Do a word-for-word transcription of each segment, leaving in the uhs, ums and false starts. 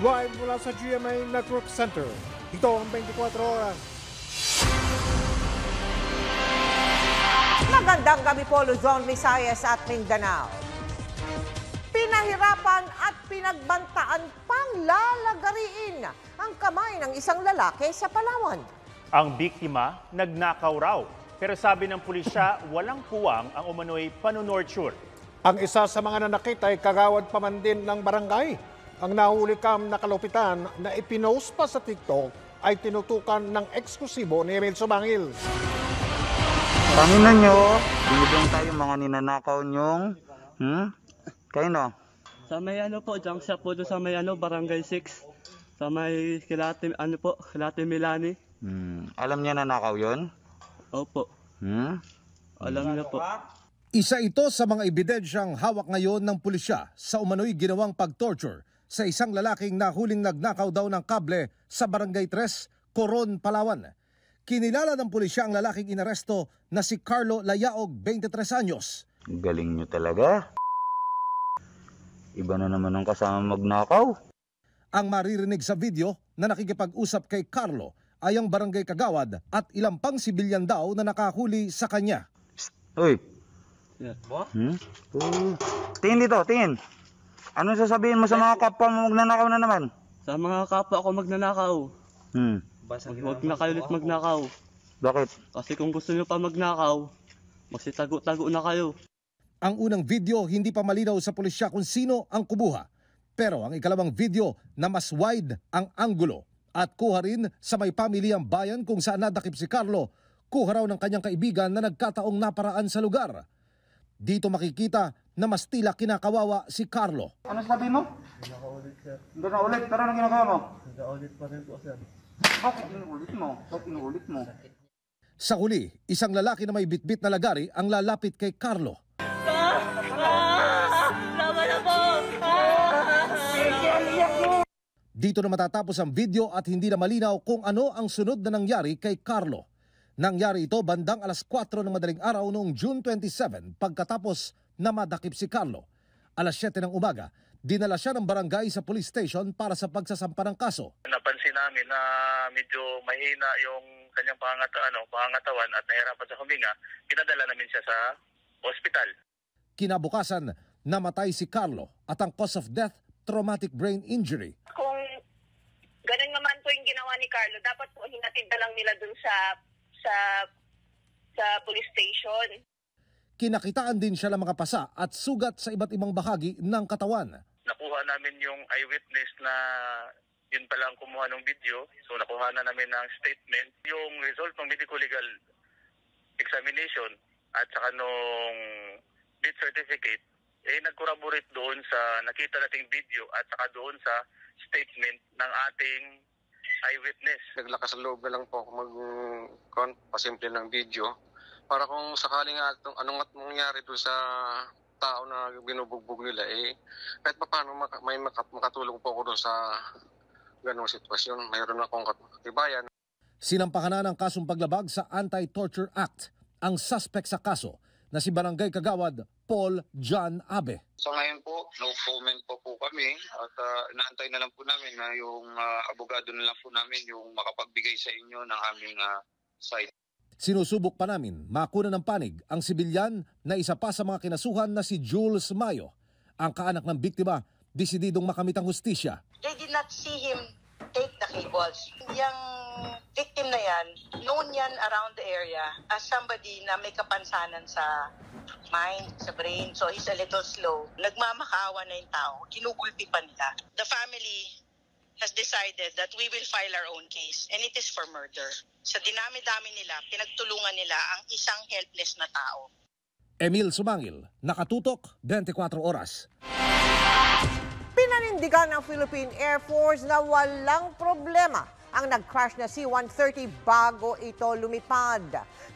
Live mula sa G M A Network Center. Ito ang twenty-four oras. Magandang gabi po, Luzon, Visayas at Mindanao. Pinahirapan at pinagbantaan pang lalagariin ang kamay ng isang lalaki sa Palawan. Ang biktima nagnakaw raw, pero sabi ng pulisya walang puwang ang umano'y panunorture. Ang isa sa mga nanakit ay kagawad pa man din ng barangay. Ang nahuli kam na kalupitan na ipinost pa sa TikTok ay tinutukan ng eksklusibo ni Emil Sumangil. Pangina nyo, binibigyan tayo mga ninanakaw nyong, hmm? Kayo no? Sa may ano po, dyan siya po doon sa may ano, barangay six, sa may kilate, ano po, kilate Milani. Hmm. Alam niya nanakaw yun? Opo. Hmm? Alam niya po. Isa ito sa mga ebidensyang hawak ngayon ng pulisya sa umano'y ginawang pag-torture sa isang lalaking nahuling nagnakaw daw ng kable sa Barangay three, Coron, Palawan. Kinilala ng pulisya ang lalaking inaresto na si Carlo Layaog, twenty-tres anyos. Galing nyo talaga. Iba na naman ang kasama magnakaw. Ang maririnig sa video na nakikipag-usap kay Carlo ay ang barangay kagawad at ilang pang sibilyan daw na nakahuli sa kanya. Uy! Hmm? Uh, tingin dito, tingin. Anong sasabihin mo sa mga kapwa mo magnanakaw na naman? Sa mga kapwa ako magnanakaw. Hmm. Huwag na kayo ulit magnakaw. Bakit? Kasi kung gusto nyo pa magnakaw, magsitago-tago na kayo. Ang unang video, hindi pa malinaw sa pulisya kung sino ang kubuha. Pero ang ikalawang video na mas wide ang anggulo at kuha rin sa may pamilyang bayan kung saan nadakip si Carlo, kuha raw ng kanyang kaibigan na nagkataong naparaan sa lugar. Dito makikita na mas tila kinakawawa si Carlo. Ano sabi mo? Hindi na ulit, sir. Hindi na ulit, pero anong ginagawa mo? Hindi na ulit pa rin po, sir. Bakit inuulit mo? Bakit inuulit mo? Sa huli, isang lalaki na may bitbit na lagari ang lalapit kay Carlo. Ah! Ah! Laban na po! Ah! Dito na matatapos ang video at hindi na malinaw kung ano ang sunod na nangyari kay Carlo. Nangyari ito bandang alas kwatro ng madaling araw noong June twenty-seven pagkatapos na madakip si Carlo. Alas siyete ng umaga, dinala siya ng barangay sa police station para sa pagsasampa ng kaso. Napansin namin na medyo mahina yung kanyang pangata, ano, pangatawan at nahirapan sa huminga. Pinadala namin siya sa hospital. Kinabukasan, namatay si Carlo at ang cause of death, traumatic brain injury. Kung ganun naman po yung ginawa ni Carlo, dapat po hinatid na lang nila dun sa sa sa police station. Kinakitaan din siya ng mga pasa at sugat sa iba't ibang bahagi ng katawan. Nakuha namin yung eyewitness na yun pala ang kumuha ng video. So nakuha na namin ng statement, yung result ng medical legal examination at saka nung death certificate, eh nagcorroborate doon sa nakita nating video at saka doon sa statement ng ating eyewitness. Naglakas ang loob na lang po ako mag-pasimple ng video para kung sakaling anong, anong nangyari doon sa tao na binubugbog nila, eh, kahit pa paano maka, may maka, makatulong po ako doon sa ganong sitwasyon. Mayroon akong katibayan. Sinampahan na ng kasong paglabag sa Anti-Torture Act ang suspect sa kaso na si Barangay Kagawad Paul John Abe. So ngayon po, no comment po po kami at uh, inaantay na lang po namin na yung uh, abogado na lang po namin yung makapagbigay sa inyo ng aming uh, side. Sinusubok pa namin makuna ng panig ang sibilyan na isa pa sa mga kinasuhan na si Jules Mayo. Ang kaanak ng biktima, desididong makamit ang hustisya. They did not see him take the cables. Yung victim na yan, known yan around the area as somebody na may kapansanan sa mind, sa brain. So he's a little slow. Nagmamakawa na yung tao. Kinugulpi pa nila. The family has decided that we will file our own case and it is for murder. Sa dinami-dami nila, pinagtulungan nila ang isang helpless na tao. Emil Sumangil, Nakatutok, twenty-four oras. Pinanindigan ng Philippine Air Force na walang problema ang nag-crash na C one thirty bago ito lumipad.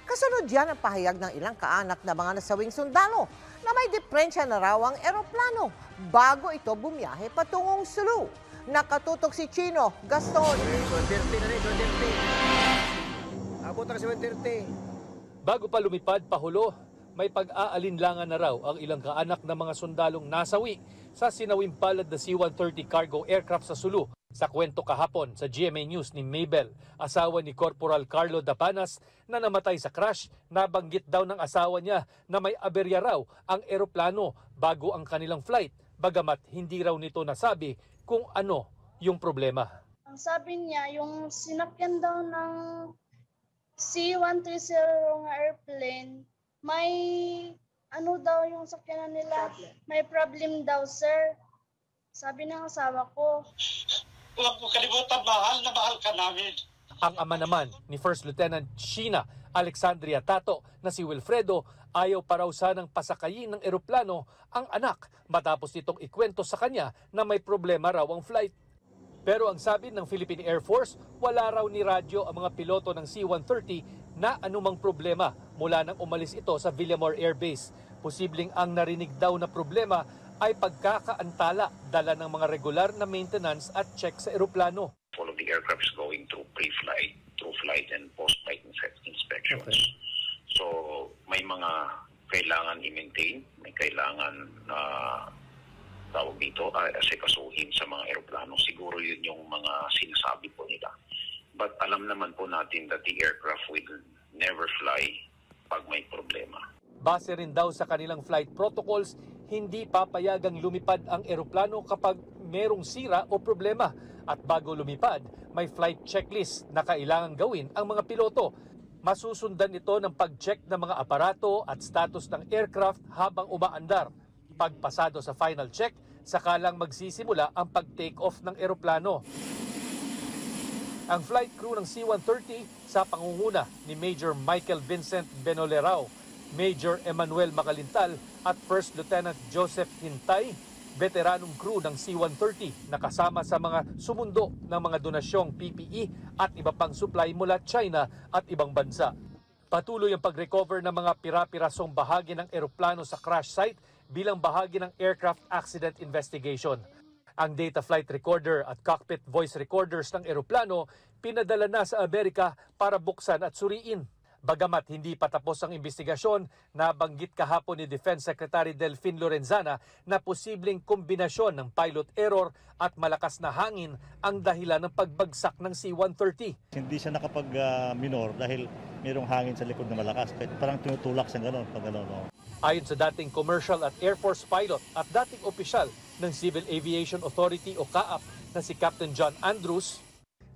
Kasunod yan ang pahayag ng ilang kaanak na mga nasawing sundalo na may deprensya na raw ang eroplano bago ito bumiyahe patungong Sulu. Nakatutok si Chino Gaston. Bago pa lumipad pahulo, may pag-aalinlangan na raw ang ilang kaanak ng mga sundalong nasawi sa sinawimpalad na C one thirty cargo aircraft sa Sulu. Sa kwento kahapon sa G M A News ni Mabel, asawa ni Corporal Carlo Dapanas na namatay sa crash, nabanggit daw ng asawa niya na may aberya raw ang eroplano bago ang kanilang flight, bagamat hindi raw nito nasabi kung ano yung problema. Ang sabi niya, yung sinakyan daw ng C one thirty airplane, may ano daw yung sakyanan nila, may problem daw, sir. Sabi ng asawa ko, huwag mo kalimutan, mahal na mahal ka namin. Ang ama naman ni First Lieutenant Sheena Alexandria Tato na si Wilfredo ayaw pa raw sanang pasakayin ng eroplano ang anak matapos nitong ikwento sa kanya na may problema raw ang flight. Pero ang sabi ng Philippine Air Force, wala raw ni radyo ang mga piloto ng C one thirty na anumang problema mula nang umalis ito sa Villamor Air Base. Posibleng ang narinig daw na problema ay pagkakaantala dala ng mga regular na maintenance at check sa eroplano. All of the aircraft is going through pre-flight, through flight and post-flight inspections. Okay. So may mga kailangan i-maintain, may kailangan na uh, tawag dito, uh, asikasuhin sa mga eroplano. Siguro yun yung mga sinasabi po nila. But alam naman po natin that the aircraft will never fly pag may problema. Base rin daw sa kanilang flight protocols, hindi papayagang lumipad ang eroplano kapag merong sira o problema. At bago lumipad, may flight checklist na kailangan gawin ang mga piloto. Masusundan ito ng pag-check ng mga aparato at status ng aircraft habang umaandar. Pagpasado sa final check, saka lang magsisimula ang pag-take off ng eroplano. Ang flight crew ng C one thirty sa pangunguna ni Major Michael Vincent Benolerao, Major Emmanuel Macalintal at First Lieutenant Joseph Hintay, veteranong crew ng C one thirty na kasama sa mga sumundo ng mga donasyong P P E at iba pang supply mula China at ibang bansa. Patuloy ang pag-recover ng mga pira-pirasong bahagi ng eroplano sa crash site bilang bahagi ng aircraft accident investigation. Ang data flight recorder at cockpit voice recorders ng eroplano pinadala na sa Amerika para buksan at suriin. Bagamat hindi pa tapos ang investigasyon, nabanggit kahapon ni Defense Secretary Delfin Lorenzana na posibleng kombinasyon ng pilot error at malakas na hangin ang dahilan ng pagbagsak ng C one thirty. Hindi siya nakapag-minor uh, dahil mayroong hangin sa likod na malakas. Parang tinutulak siya gano'n. No? Ayon sa dating commercial at Air Force pilot at dating opisyal ng Civil Aviation Authority o C A A P na si Captain John Andrews,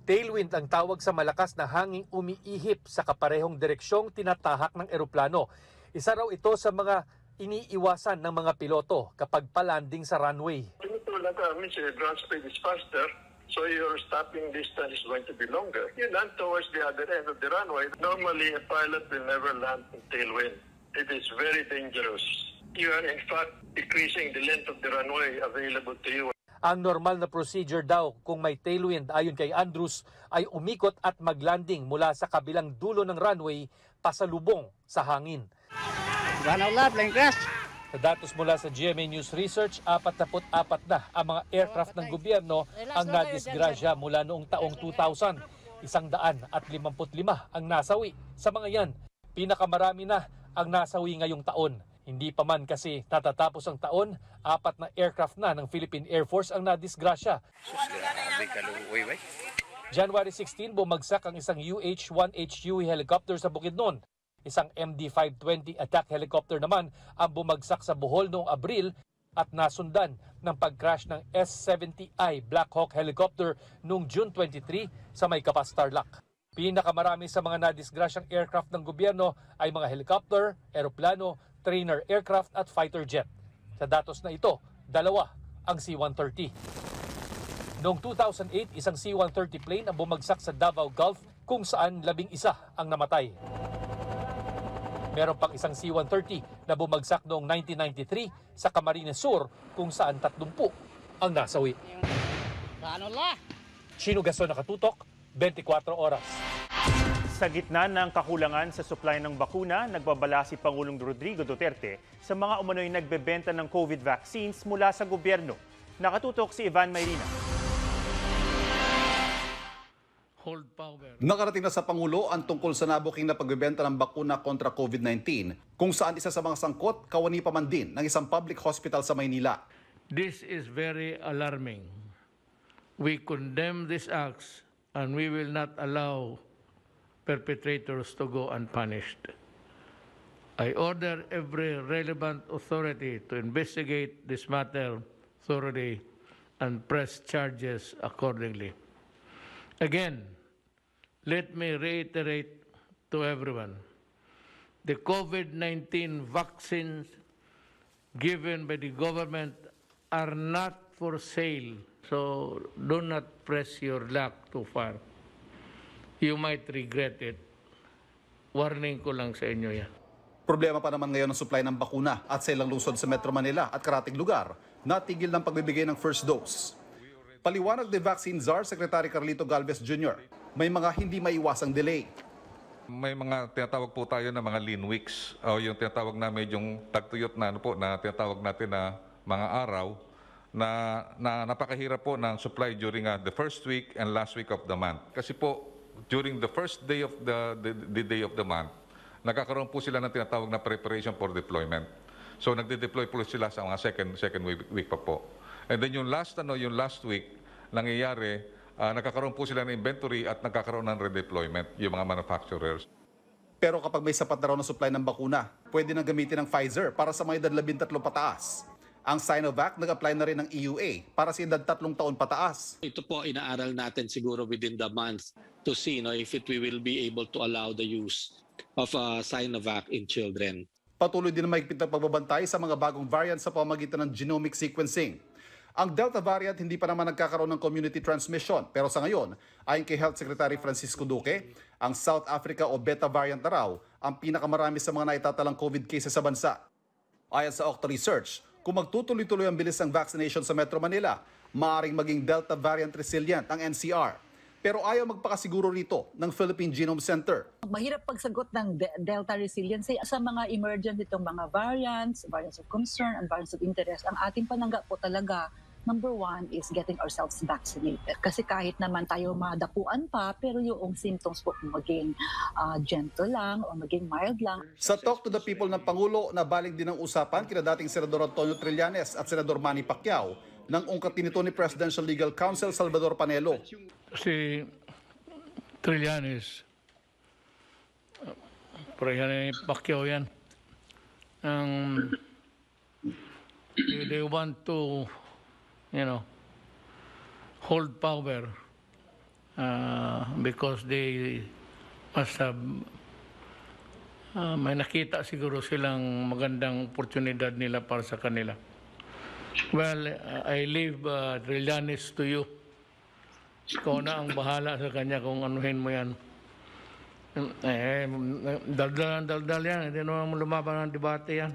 tailwind ang tawag sa malakas na hanging umiihip sa kaparehong direksyong tinatahak ng eroplano. Isa raw ito sa mga iniiwasan ng mga piloto kapag palanding sa runway. Tinutulak namin si ground speed is faster, so your stopping distance is going to be longer. You land towards the other end of the runway. Normally, a pilot will never land in tailwind. It is very dangerous. You are in fact decreasing the length of the runway available to you. Ang normal na procedure daw kung may tailwind ayon kay Andrews ay umikot at maglanding mula sa kabilang dulo ng runway pasalubong sa hangin. Sa datos mula sa G M A News Research, forty-four na ang mga aircraft ng gobyerno ang nadisgrasya mula noong taong two thousand. one hundred fifty-five ang nasawi. Sa mga yan, pinakamarami na ang nasawi ngayong taon. Hindi pa man kasi tatatapos ang taon, apat na aircraft na ng Philippine Air Force ang nadisgrasya. January sixteenth, bumagsak ang isang U H one H Huey helicopter sa Bukidnon. Isang M D five twenty attack helicopter naman ang bumagsak sa Bohol noong Abril at nasundan ng pag-crash ng S seventy I Black Hawk helicopter noong June twenty-third sa may Kapas, Tarlac. Pinakamarami sa mga nadisgrasyang aircraft ng gobyerno ay mga helicopter, eroplano, trainer aircraft at fighter jet. Sa datos na ito, dalawa ang C one thirty. Noong two thousand eight, isang C one thirty plane ang bumagsak sa Davao Gulf kung saan labing isa ang namatay. Meron pang isang C one thirty na bumagsak noong nineteen ninety-three sa Camarines Sur kung saan tatlumpung ang nasawi. Chino Gaston, nakatutok, twenty-four oras. Sa gitna ng kakulangan sa supply ng bakuna, nagbabala si Pangulong Rodrigo Duterte sa mga umano'y nagbebenta ng COVID vaccines mula sa gobyerno. Nakatutok si Ivan Mayrina. hold power. Nakarating na sa Pangulo ang tungkol sa nabuking na pagbebenta ng bakuna kontra COVID nineteen, kung saan isa sa mga sangkot kawani pa man din ng isang public hospital sa Maynila. This is very alarming. We condemn these acts and we will not allow perpetrators to go unpunished. I order every relevant authority to investigate this matter thoroughly and press charges accordingly. Again, let me reiterate to everyone, the COVID nineteen vaccines given by the government are not for sale, so do not press your luck too far. You might regret it. Warning ko lang sa inyo yan. Problema pa naman ngayon ang supply ng bakuna at sa ilang lungsod sa Metro Manila at karating lugar, natigil ng pagbibigay ng first dose. Paliwanag ni Vaccine Czar Secretary Carlito Galvez Junior, may mga hindi maiwasang delay. May mga tinatawag po tayo na mga lean weeks o yung tinatawag na medyong tagtuyot na ano po na tinatawag natin na mga araw na, na napakahirap po ng supply during uh, the first week and last week of the month. Kasi po during the first day of the, the, the day of the month, nagkakaroon po sila ng tinatawag na preparation for deployment. So nagde-deploy po sila sa mga second second week, week pa po. And then yung last ano, yung last week nangyayari, uh, nagkakaroon po sila ng inventory at nagkakaroon ng redeployment yung mga manufacturers. Pero kapag may sapat na raw na supply ng bakuna, pwede nang gamitin ng Pfizer para sa mga edad labintatlo pataas. Ang Sinovac nag-apply na rin ng E U A para sa edad tatlong taon pataas. Ito po inaaral natin siguro within the month to see no, if it we will be able to allow the use of uh, Sinovac in children. Patuloy din ang mahigpit na pagbabantay sa mga bagong variant sa pamamagitan ng genomic sequencing. Ang Delta variant hindi pa naman nagkakaroon ng community transmission pero sa ngayon, ayon kay Health Secretary Francisco Duque, ang South Africa o Beta variant na raw ang pinakamarami sa mga naitatalang COVID cases sa bansa. Ayon sa Octa Research, kung magtutuloy-tuloy ang bilis ng vaccination sa Metro Manila, maaaring maging Delta variant resilient ang N C R. Pero ayaw magpakasiguro rito ng Philippine Genome Center. Mahirap pagsagot ng de Delta resiliency sa mga emergent itong mga variants, variants of concern and variants of interest. Ang ating panangga po talaga, number one is getting ourselves vaccinated. Kasi kahit naman tayo madapuan pa, pero yung symptoms po maging uh, gentle lang o maging mild lang. Sa Talk to the People ng Pangulo, nabalik din ang usapan kina dating Senador Antonio Trillanes at Senador Manny Pacquiao ng ungkatin nito ni Presidential Legal Counsel Salvador Panelo. Si Trillanes, parehani Pacquiao yan, um, they want to, you know, hold power uh, because they must have, uh, may nakita siguro silang magandang oportunidad nila para sa kanila. Well, I leave uh, Trillanes to you. Ikaw na ang bahala sa kanya kung anuhin mo yan. Eh, daldal-daldal yan. Hindi naman lumaban ng debate yan.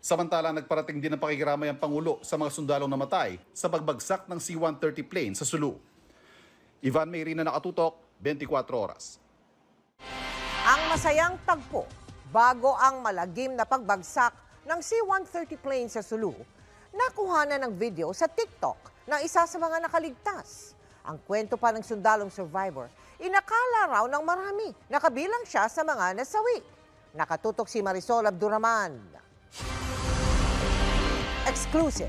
Samantala, nagparating din ang pakikiramay ang Pangulo sa mga sundalong namatay sa pagbagsak ng C one thirty plane sa Sulu. Ivan Mayrina, Nakatutok, twenty-four oras. Ang masayang tagpo bago ang malagim na pagbagsak ng C one thirty plane sa Sulu, nakuha na ng video sa TikTok ng isa sa mga nakaligtas. Ang kwento pa ng sundalong survivor, inakala raw ng marami na kabilang siya sa mga nasawi. Nakatutok si Marisol Abduraman. Exclusive.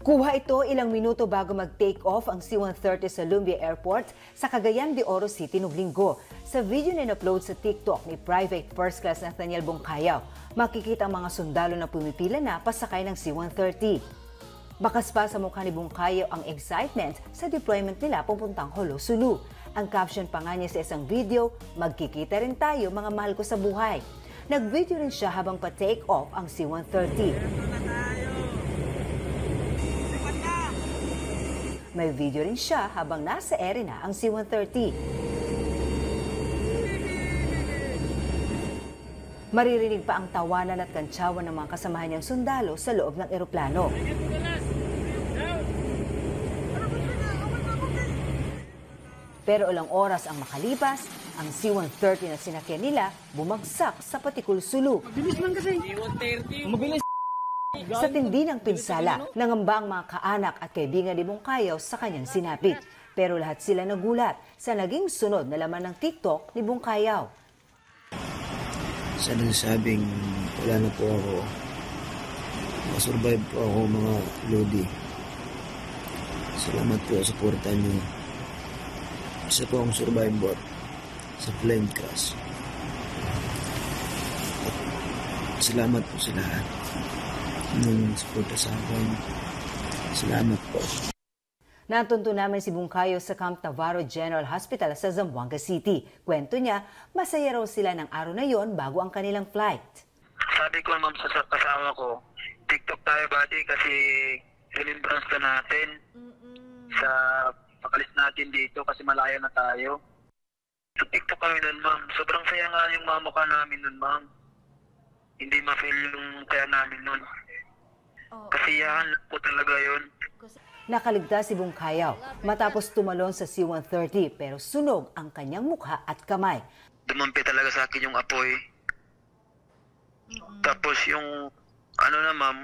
Kuha ito ilang minuto bago mag-take off ang C one thirty sa Lumbia Airport sa Cagayan de Oro City noong Linggo. Sa video na in-upload sa TikTok ni Private First Class Nathaniel Bongkayaw, makikita ang mga sundalo na pumipila na pasakay ng C one thirty. Bakas pa sa mukha ni Bongkayaw ang excitement sa deployment nila pupuntang Holo, Sulu. Ang caption pa nga niya sa isang video, "Magkikita rin tayo mga mahal ko sa buhay." Nag-video rin siya habang pa-take off ang C one thirty. May video rin siya habang nasa ere na ang C one thirty. Maririnig pa ang tawanan at kantsawan ng mga kasamahan niyang sundalo sa loob ng eroplano. Pero ilang oras ang makalipas, ang C one thirty na sinakyan nila bumagsak sa Patikul, Sulu. Mabilis man kasi. C one thirty. Mabilis. Sa tindi ng pinsala, nangamba ang mga kaanak at kaibigan ni Bongkayaw sa kanyang sinapit. Pero lahat sila nagulat sa naging sunod na laman ng TikTok ni Bong Kayaw. Sa nasabing wala na po ako, masurvive po ako mga Lodi. Salamat po sa suporta niyo. Isa po akong survivor sa plane crash. Salamat po sa lahat ng suporta sa akin. Salamat po. Natunto namin si Bong Kayaw sa Camp Navarro General Hospital sa Zamboanga City. Kwento niya, masaya raw sila ng araw na yon bago ang kanilang flight. Sabi ko ma'am sa kasama ko, TikTok tayo buddy kasi remembrance na natin sa pakalis natin dito kasi malaya na tayo. So, TikTok kami nun ma'am. Sobrang saya nga yung mga mukha namin nun ma'am. Hindi ma-feel yung kaya namin nun. Kasi yan po talaga yun. Nakaligtas si Bong Kayaw matapos tumalon sa C one thirty pero sunog ang kanyang mukha at kamay. Dumampi talaga sa akin yung apoy. Mm-hmm. Tapos yung ano na ma'am,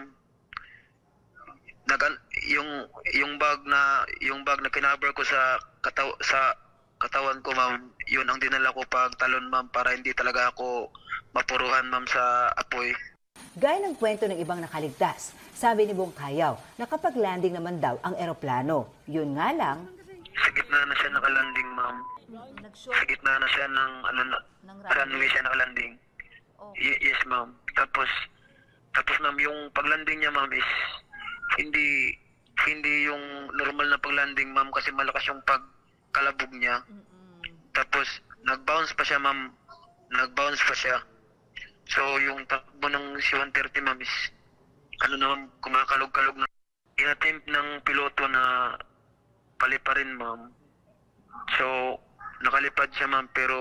yung yung bag na yung bag na kinabar ko sa kataw sa katawan ko ma'am, yun ang dinala ko pag talon ma'am para hindi talaga ako mapuruhan ma'am sa apoy. Gaya ng kwento ng ibang nakaligtas, sabi ni Bong Kayaw, nakapag-landing naman daw ang eroplano. Yun nga lang, sa gitna na siya nakalanding ma'am. Sa gitna na siya ng ano, runway siya nakalanding. Yes ma'am. Tapos tapos ma'am yung paglanding niya ma'am is hindi hindi yung normal na paglanding ma'am kasi malakas yung pagkalabog niya. Tapos nag-bounce pa siya ma'am. Nag-bounce pa siya. So, yung takbo ng C one thirty, ma'am, is ano naman, kumakalog-kalog na. In-attempt ng piloto na paliparin, ma'am. So, nakalipad siya, ma'am, pero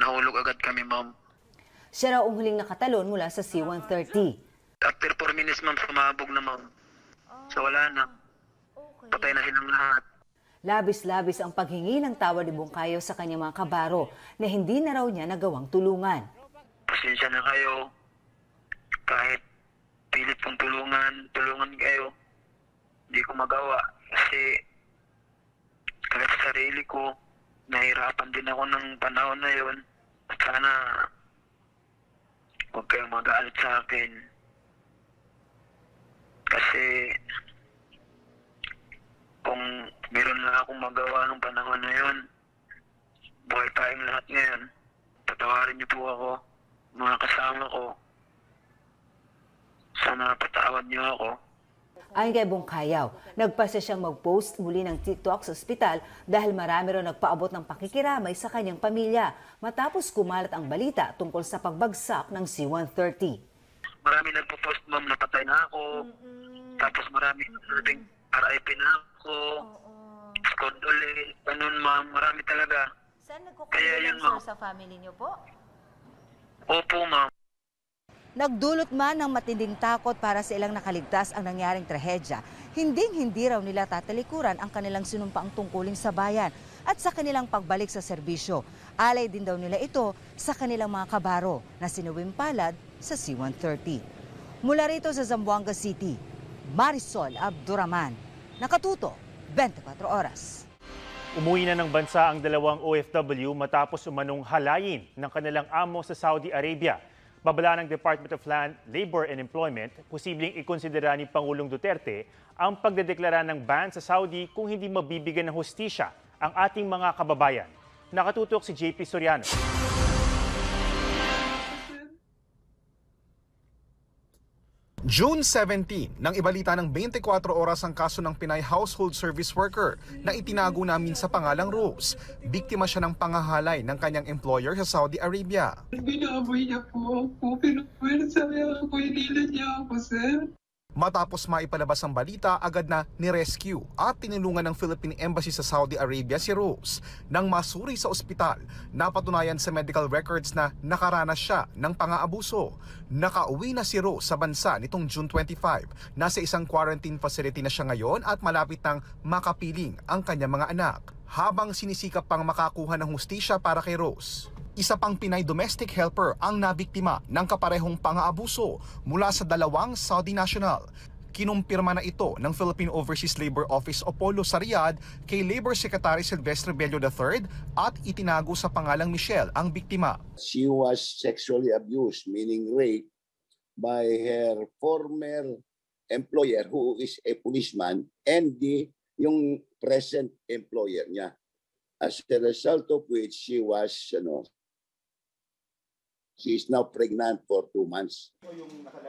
nahulog agad kami, ma'am. Siya raw ang huling nakatalon mula sa C one thirty. After four minutes, ma'am, sumabog na, ma'am. So, wala na. Patay na silang lahat. Labis-labis ang paghingi ng tawad ni Bong Kayaw sa kanyang mga kabaro na hindi na raw niya nagawang tulungan. Pasensya na kayo, kahit pilit kong tulungan, tulungan kayo, hindi ko magawa kasi kahit sa sarili ko, nahirapan din ako ng panahon na yun. At sana huwag kayong mag-aalit sa akin kasi kung meron na akong magawa ng panahon na yun, buhay tayong lahat ngayon. Patawarin niyo po ako, mga kasama ko. Sana patawad niyo ako. Ayon kay Bong Kayaw, nagpasya siyang mag-post muli ng TikTok sa ospital dahil marami raw nagpaabot ng pakikiramay sa kanyang pamilya matapos kumalat ang balita tungkol sa pagbagsak ng C one thirty. Marami nagpo-post, ma'am, napatay na ako. Mm-hmm. Tapos marami nagpo-post, R I P na ako. Condolence, ganun ma'am, marami talaga. Saan nagkukulang sir sa family niyo po? Opo ma'am. Nagdulot man ng matinding takot para sa ilang nakaligtas ang nangyaring trahedya, hinding-hindi raw nila tatalikuran ang kanilang sinumpaang tungkulin sa bayan at sa kanilang pagbalik sa serbisyo. Alay din daw nila ito sa kanilang mga kabaro na sinuwimpalad sa C one thirty. Mula rito sa Zamboanga City, Marisol Abduraman, nakatuto twenty-four oras. Umuwi na ng bansa ang dalawang O F W matapos umanong halayin ng kanilang amo sa Saudi Arabia. Babala ng Department of Land, Labor and Employment, posibleng ikonsidera ni Pangulong Duterte ang pagdedeklara ng ban sa Saudi kung hindi mabibigyan ng hustisya ang ating mga kababayan. Nakatutok si J P Soriano. June seventeenth, nang ibalita ng twenty-four oras ang kaso ng Pinay household service worker na itinago namin sa pangalang Rose. Biktima siya ng pangahalay ng kanyang employer sa Saudi Arabia. Binaboy niya po ako, pinuwersa niya ako, inilan niya ako, sir. Matapos maipalabas ang balita, agad na ni-rescue at tinulungan ng Philippine Embassy sa Saudi Arabia si Rose. Nang masuri sa ospital, napatunayan sa medical records na nakaranas siya ng pang-aabuso. Nakauwi na si Rose sa bansa nitong June twenty-fifth. Nasa isang quarantine facility na siya ngayon at malapit nang makapiling ang kanyang mga anak. Habang sinisikap pang makakuha ng hustisya para kay Rose, isa pang Pinay domestic helper ang nabiktima ng kaparehong pang-aabuso mula sa dalawang Saudi national. kinumpirma na ito ng Philippine Overseas Labor Office o P O L O sa Riyadh kay Labor Secretary Silvestre Bello the third at itinago sa pangalang Michelle ang biktima. She was sexually abused, meaning raped, by her former employer who is a policeman and the yung present employer niya. As a result of which she was, you know, she is now pregnant for two months.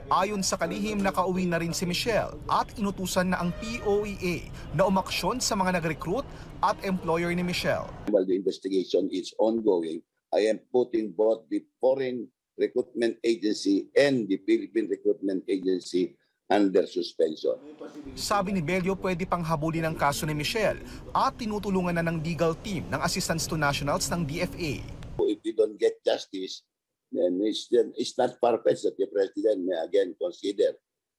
Ayon sa kalihim, nakauwi na rin si Michelle at inutusan na ang P O E A na umaksyon sa mga nag-recruit at employer ni Michelle. While the investigation is ongoing, I am putting both the Foreign Recruitment Agency and the Philippine Recruitment Agency under suspension. Sabi ni Bello, pwede pang habulin ang kaso ni Michelle at tinutulungan na ng legal team ng Assistance to Nationals ng D F A. If we don't get justice, then it's, then it's not purpose that the President may again consider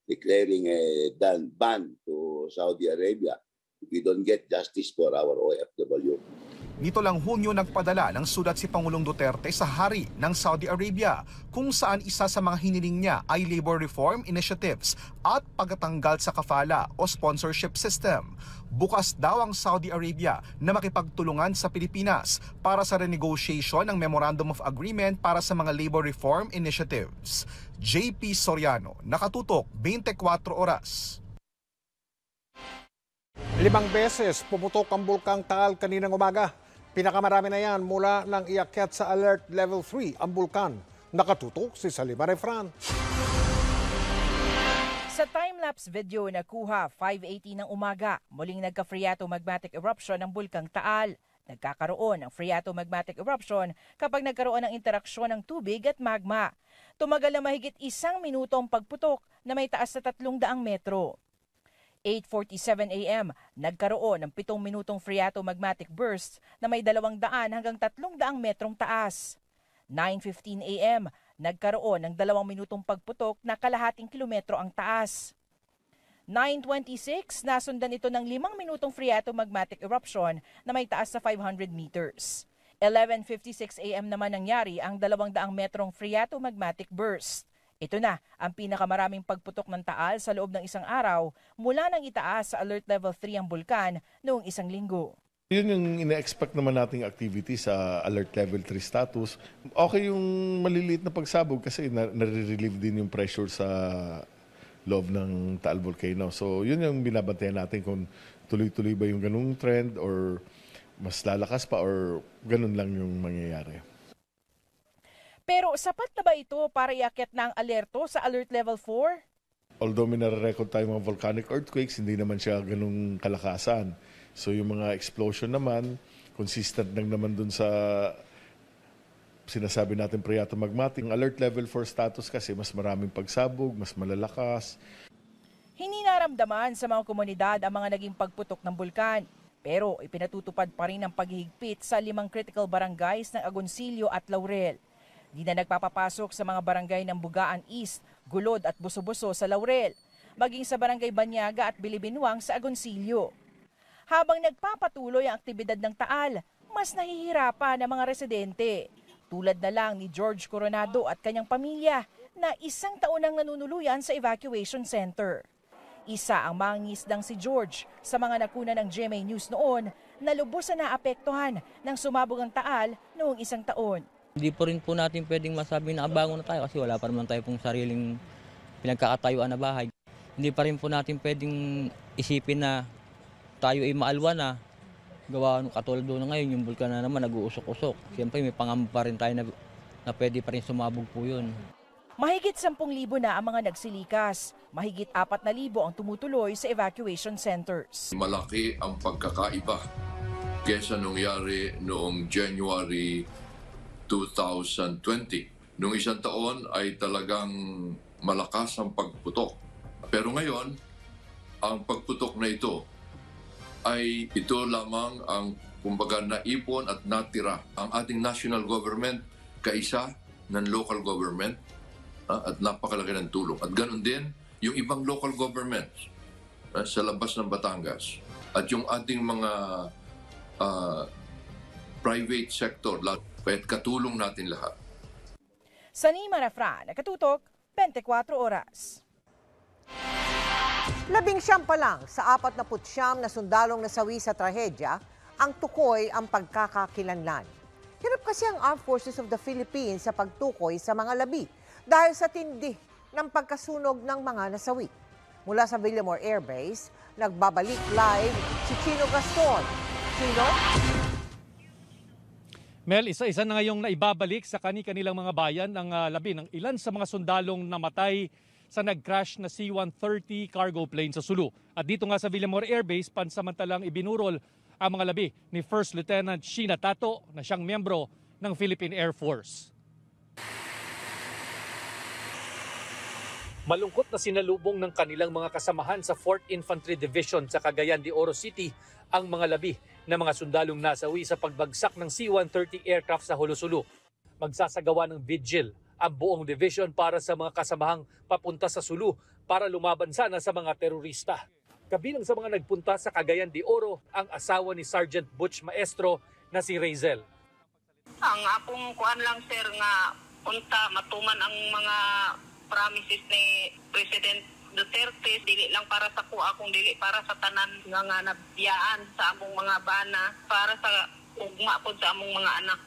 declaring a ban to Saudi Arabia if we don't get justice for our O F W. Nito lang Hunyo nagpadala ng sulat si Pangulong Duterte sa hari ng Saudi Arabia kung saan isa sa mga hiniling niya ay labor reform initiatives at pagtanggal sa kafala o sponsorship system. Bukas daw ang Saudi Arabia na makipagtulungan sa Pilipinas para sa renegotiation ng Memorandum of Agreement para sa mga labor reform initiatives. J P Soriano, Nakatutok, twenty-four oras. Limang beses pumutok ang bulkang Taal kaninang umaga. Pinakamarami na yan mula nang iakyat sa Alert Level three ang bulkan. Nakatutok si Salima Refran. Sa time-lapse video na kuha, five eighty ng umaga, muling nagka-phreatomagmatic eruption ng bulkang Taal. Nagkakaroon ng phreatomagmatic eruption kapag nagkaroon ng interaksyon ng tubig at magma. Tumagal na mahigit isang minuto ang pagputok na may taas na tatlong daang metro. eight forty-seven a m, nagkaroon ng pitong minutong phreatomagmatic burst na may dalawang daan hanggang tatlong daang metrong taas. nine fifteen a m, nagkaroon ng dalawang minutong pagputok na kalahating kilometro ang taas. nine twenty-six, nasundan ito ng limang minutong phreatomagmatic eruption na may taas sa five hundred meters. eleven fifty-six a m naman nangyari ang dalawang daang metrong phreatomagmatic burst. Ito na ang pinakamaraming pagputok ng Taal sa loob ng isang araw mula nang itaas sa Alert Level three ang bulkan noong isang linggo. Yun yung ina-expect naman nating activity sa Alert Level three status. Okay yung maliliit na pagsabog kasi nare-relieve din yung pressure sa loob ng Taal Volcano. So yun yung binabantayan natin kung tuloy-tuloy ba yung ganung trend or mas lalakas pa or ganun lang yung mangyayari. Pero sapat na ba ito para iakyat na ang alerto sa Alert Level four? Although may nare-record tayo mga volcanic earthquakes, hindi naman siya ganung kalakasan. So yung mga explosion naman, consistent lang naman dun sa sinasabi natin phreatomagmatic. Ang Alert Level four status kasi mas maraming pagsabog, mas malalakas. Hininaramdaman sa mga komunidad ang mga naging pagputok ng bulkan. Pero ipinatutupad pa rin ang paghihigpit sa limang critical barangays ng Agoncillo at Laurel. Di na nagpapapasok sa mga barangay ng Bugaan East, Gulod at Buso-Buso sa Laurel, maging sa barangay Banyaga at Bilibinuang sa Agoncillo. Habang nagpapatuloy ang aktibidad ng Taal, mas nahihirapan ang mga residente. Tulad na lang ni George Coronado at kanyang pamilya na isang taon nang nanunuluyan sa evacuation center. Isa ang mangingisdang si George sa mga nakuna ng G M A News noon na lubos na naapektuhan ng sumabog ang Taal noong isang taon. Hindi po rin po natin pwedeng masabi na abangon na tayo kasi wala pa naman tayo pong sariling pinagkakatayuan na bahay. Hindi pa rin po natin pwedeng isipin na tayo ay maalwa na. Gawa katulad doon na ngayon, yung bulkan na naman nag-uusok-usok. Siyempre may pangamba pa rin tayo na, na pwede pa rin sumabog po yun. Mahigit sampung libo na ang mga nagsilikas. Mahigit apat na libo ang tumutuloy sa evacuation centers. Malaki ang pagkakaiba kesa nangyari noong January two thousand twenty. Noong isang taon ay talagang malakas ang pagputok. Pero ngayon, ang pagputok na ito ay ito lamang ang kumbaga naipon at natira. Ang ating national government kaisa ng local government uh, at napakalaki ng tulong. At ganun din yung ibang local governments uh, sa labas ng Batangas at yung ating mga uh, private sector. Kahit katulong natin lahat. Sanima Refran, Nakatutok, twenty-four oras. Labing siyam pa lang sa apat na putsyam na sundalong nasawi sa trahedya, ang tukoy ang pagkakakilanlan. Hirap kasi ang Armed Forces of the Philippines sa pagtukoy sa mga labi dahil sa tindi ng pagkasunog ng mga nasawi. Mula sa Villamor Air Base, nagbabalik live si Chino Gaston. Chino? Mel, isa-isa na ngayong naibabalik sa kani-kanilang mga bayan ang uh, labi ng ilan sa mga sundalong namatay sa nag-crash na C one thirty cargo plane sa Sulu. At dito nga sa Villamor Air Base, pansamantalang ibinurol ang mga labi ni First Lieutenant Sheena Tato na siyang miyembro ng Philippine Air Force. Malungkot na sinalubong ng kanilang mga kasamahan sa fourth Infantry Division sa Cagayan de Oro City ang mga labi na mga sundalong nasawi sa pagbagsak ng C one thirty aircraft sa Hulosulu. Magsasagawa ng vigil ang buong division para sa mga kasamahang papunta sa Sulu para lumaban sana sa mga terorista. Kabilang sa mga nagpunta sa Cagayan de Oro ang asawa ni Sergeant Butch Maestro na si Razel. Ang akong kuhan lang sir nga punta matuman ang mga promises ni President Duterte, dili lang para sa kuha kung dili para sa tanan nga nga nabiyaan sa among mga bana para sa ugma po sa among mga anak.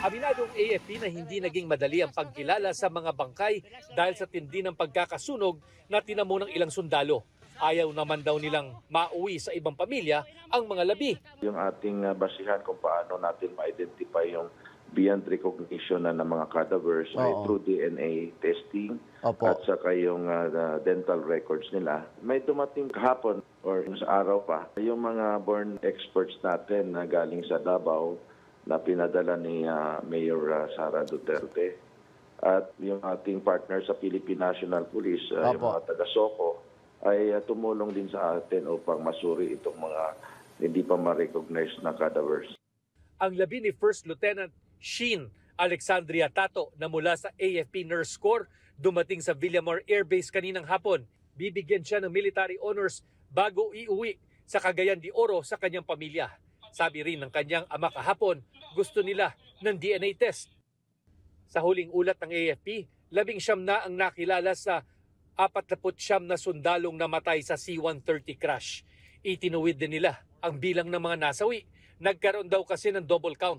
Aminadong A F P na hindi naging madali ang pagkilala sa mga bangkay dahil sa tindi ng pagkakasunog na tinamo ng ilang sundalo. Ayaw naman daw nilang mauwi sa ibang pamilya ang mga labi. Yung ating basihan kung paano natin ma-identify yung beyond recognition na ng mga cadavers ay through D N A testing. Opo. At saka yung uh, dental records nila. May dumating kahapon or sa araw pa yung mga born experts natin na galing sa Davao na pinadala ni uh, Mayor uh, Sara Duterte at yung ating partner sa Philippine National Police, uh, yung mga taga-Soco, ay uh, tumulong din sa atin upang masuri itong mga hindi pa ma-recognize na cadavers. Ang labi ni First Lieutenant Sheena Alexandria Tato na mula sa A F P Nurse Corps dumating sa Villamor Air Base kaninang hapon. Bibigyan siya ng military honors bago iuwi sa Cagayan de Oro sa kanyang pamilya. Sabi rin ng kanyang ama kahapon, gusto nila ng D N A test. Sa huling ulat ng A F P, labing siyam na ang nakilala sa apat na putsyam na sundalong namatay sa C one thirty crash. Itinuwid din nila ang bilang ng mga nasawi. Nagkaroon daw kasi ng double count.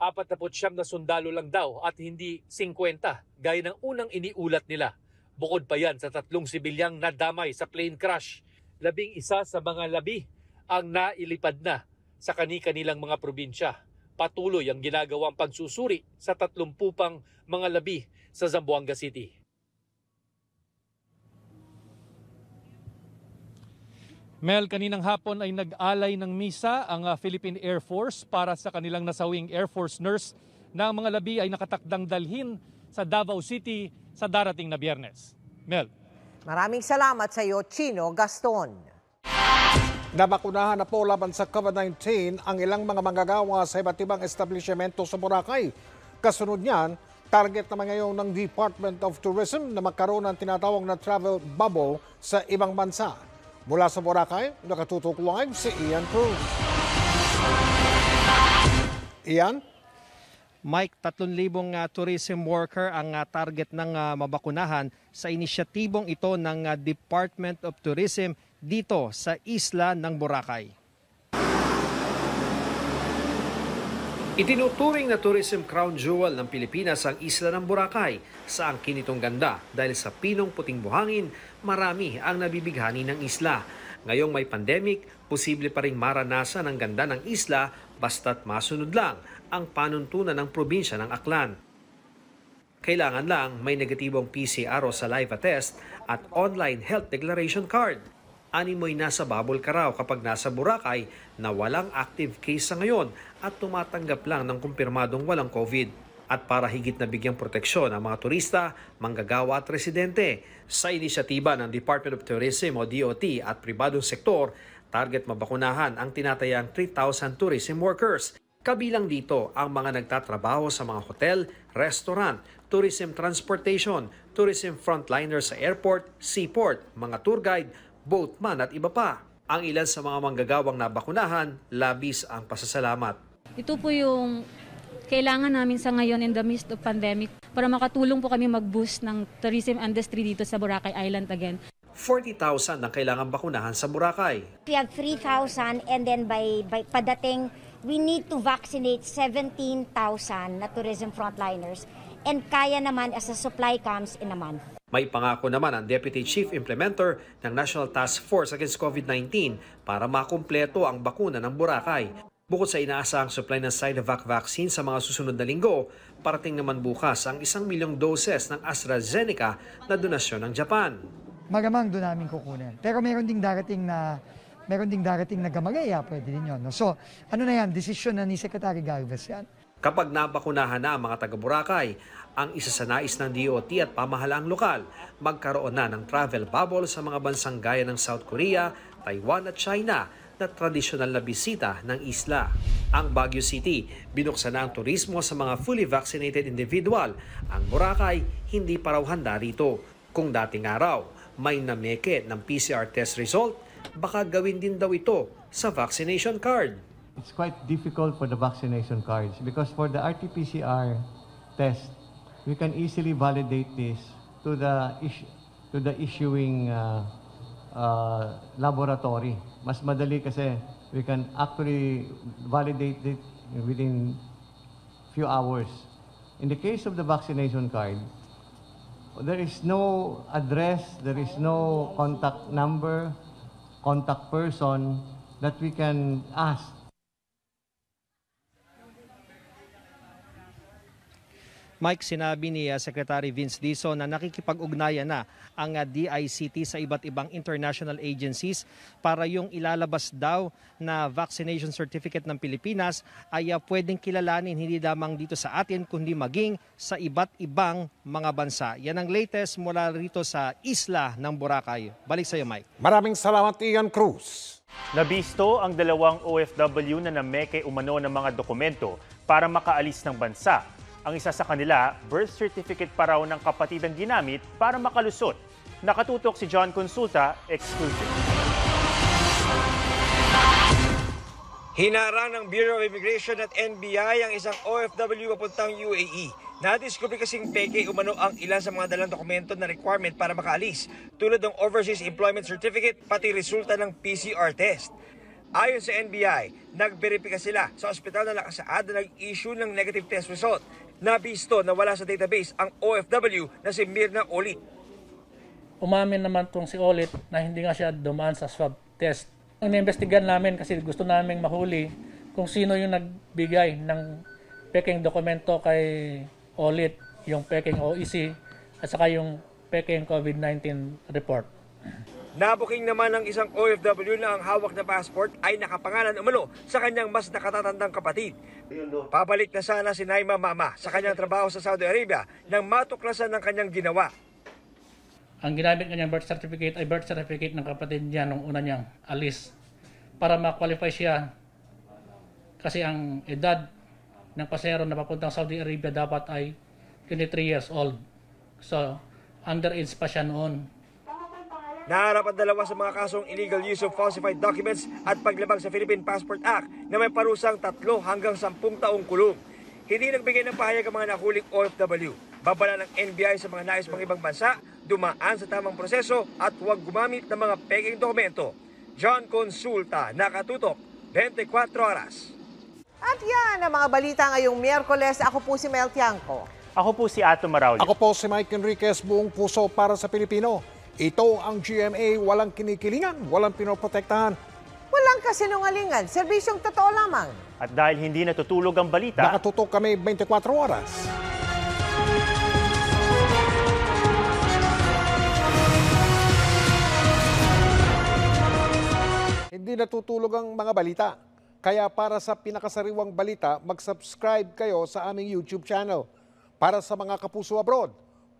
Apat na putsyam na sundalo lang daw at hindi fifty gaya ng unang iniulat nila. Bukod pa yan sa tatlong sibilyang nadamay sa plane crash. Labing isa sa mga labi ang nailipad na sa kani-kanilang mga probinsya. Patuloy ang ginagawang pagsusuri sa tatlong pupang mga labi sa Zamboanga City. Mel, kaninang hapon ay nag-alay ng misa ang Philippine Air Force para sa kanilang nasawing Air Force nurse na ang mga labi ay nakatakdang dalhin sa Davao City sa darating na Biyernes. Mel. Maraming salamat sa iyo, Chino Gaston. Nabakunahan na po laban sa COVID nineteen ang ilang mga manggagawa sa iba't ibang establishmento sa Boracay. Kasunod niyan, target naman ngayon ng Department of Tourism na magkaroon ng tinatawag na travel bubble sa ibang bansa. Mula sa Boracay, nakatutok live si Ian Cruz. Ian? Mike, tatlong libong uh, tourism worker ang uh, target ng uh, mabakunahan sa inisyatibong ito ng uh, Department of Tourism dito sa isla ng Boracay. Itinuturing na tourism crown jewel ng Pilipinas ang isla ng Boracay sa angkin nitong ganda dahil sa pinong puting buhangin, marami ang nabibighani ng isla. Ngayong may pandemic, posible pa rin maranasan ang ganda ng isla basta't masunod lang ang panuntunan ng probinsya ng Aklan. Kailangan lang may negatibong P C R o saliva test at online health declaration card. Animoy nasa bubble ka raw kapag nasa Boracay na walang active case sa ngayon at tumatanggap lang ng kumpirmadong walang COVID. At para higit na bigyang proteksyon ang mga turista, manggagawa at residente, sa inisyatiba ng Department of Tourism o D O T at pribadong sektor, target mabakunahan ang tinatayang three thousand tourism workers. Kabilang dito ang mga nagtatrabaho sa mga hotel, restaurant, tourism transportation, tourism frontliners sa airport, seaport, mga tour guide, boatman at iba pa. Ang ilan sa mga manggagawang nabakunahan, labis ang pasasalamat. Ito po yung kailangan namin sa ngayon in the midst of pandemic para makatulong po kami mag-boost ng tourism industry dito sa Boracay Island again. forty thousand ang kailangan bakunahan sa Boracay. We have three thousand and then by, by padating, we need to vaccinate seventeen thousand na tourism frontliners and kaya naman as the supply comes in a month. May pangako naman ang Deputy Chief Implementer ng National Task Force Against COVID nineteen para makumpleto ang bakuna ng Boracay. Bukod sa inaasahang supply ng Sinovac vaccine sa mga susunod na linggo, parating naman bukas ang isang milyong doses ng AstraZeneca na donasyon ng Japan. Magamang doon namin kukunin. Pero meron ding darating na, meron ding darating na Gamaleya, pwede din yun. No? So ano na yan, desisyon na ni Secretary Galvez yan. Kapag nabakunahan na ang mga taga-Boracay, ang isa sa nais ng D O T at pamahalaang lokal, magkaroon na ng travel bubble sa mga bansang gaya ng South Korea, Taiwan at China na tradisyonal na bisita ng isla. Ang Baguio City, binuksan na ang turismo sa mga fully vaccinated individual. Ang Boracay, hindi pa raw handa rito. Kung dating araw, may nameke ng P C R test result, baka gawin din daw ito sa vaccination card. It's quite difficult for the vaccination cards because for the R T P C R test, we can easily validate this to the issue, to the issuing uh, uh, laboratory. Mas madali kasi we can actually validate it within few hours. In the case of the vaccination card, there is no address, there is no contact number, contact person that we can ask. Mike, sinabi ni Secretary Vince Dizon na nakikipag-ugnayan na ang D I C T sa iba't ibang international agencies para yung ilalabas daw na vaccination certificate ng Pilipinas ay pwedeng kilalanin hindi lamang dito sa atin kundi maging sa iba't ibang mga bansa. Yan ang latest mula rito sa isla ng Boracay. Balik sa iyo, Mike. Maraming salamat, Ian Cruz. Nabisto ang dalawang O F W na nameke umano ng mga dokumento para makaalis ng bansa. Ang isa sa kanila, birth certificate pa raw ng kapatid ang ginamit para makalusot. Nakatutok si John Consulta, exclusive. Hinarang ng Bureau of Immigration at N B I ang isang O F W papuntang U A E. Nadiskubre kasing peke umano ang ilan sa mga dalang dokumento na requirement para makaalis, tulad ng Overseas Employment Certificate pati resulta ng P C R test. Ayon sa N B I, nagberipika sila sa ospital na nakasaad na nag-issue ng negative test result. Nabisto na wala sa database ang O F W na si Mirna Olit. Umamin naman itong si Olit na hindi nga siya dumaan sa swab test. Ang naimbestigan namin kasi gusto namin mahuli kung sino yung nagbigay ng peking dokumento kay Olit, yung peking O E C at saka yung peking COVID nineteen report. Nabuking naman ng isang O F W na ang hawak na passport ay nakapangalan umano sa kanyang mas nakatatandang kapatid. Pabalik na sana si Naima Mama sa kanyang trabaho sa Saudi Arabia nang matuklasan ng kanyang ginawa. Ang ginamit kanyang birth certificate ay birth certificate ng kapatid niya nung una niyang alis para ma-qualify siya kasi ang edad ng pasero na papuntang Saudi Arabia dapat ay twenty-three years old. So underage pa siya noon. Naharap ang dalawa sa mga kasong illegal use of falsified documents at paglabag sa Philippine Passport Act na may parusang tatlo hanggang sampung taong kulong. Hindi nagbigay ng pahayag ang mga nakuling O F W. Babala ng N B I sa mga nais pang ibang bansa, dumaan sa tamang proseso at huwag gumamit ng mga peking dokumento. John Consulta, Nakatutok, twenty-four oras. At yan ang mga balita ngayong Miyerkules. Ako po si Mel Tiangco. Ako po si Ato Maraulio. Ako po si Mike Enriquez, buong puso para sa Pilipino. Ito ang G M A, walang kinikilingan, walang pinoprotektahan. Walang kasinungalingan, serbisyong totoo lamang. At dahil hindi natutulog ang balita, nakatutok kami twenty-four oras. Hindi natutulog ang mga balita. Kaya para sa pinakasariwang balita, mag-subscribe kayo sa aming YouTube channel. Para sa mga kapuso abroad,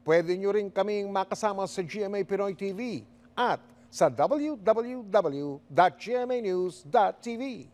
pwede nyo rin kaming makasama sa G M A Pinoy T V at sa w w w dot g m a news dot t v.